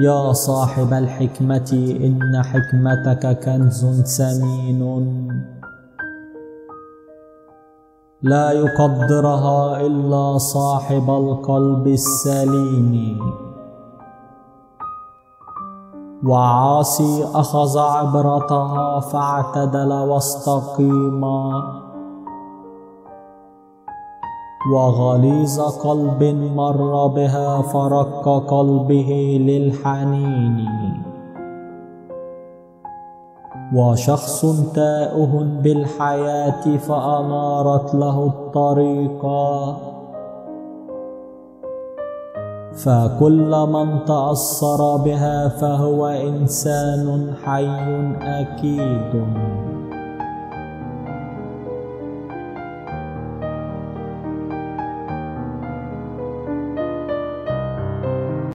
يا صاحب الحكمة إن حكمتك كنز ثمين لا يقدرها إلا صاحب القلب السليم. وعاصي أخذ عبرتها فاعتدل واستقيم، وغليظ قلب مر بها فرق قلبه للحنين. وشخص تائه بالحياة فأنارت له الطريق، فكل من تأثر بها فهو إنسان حي أكيد.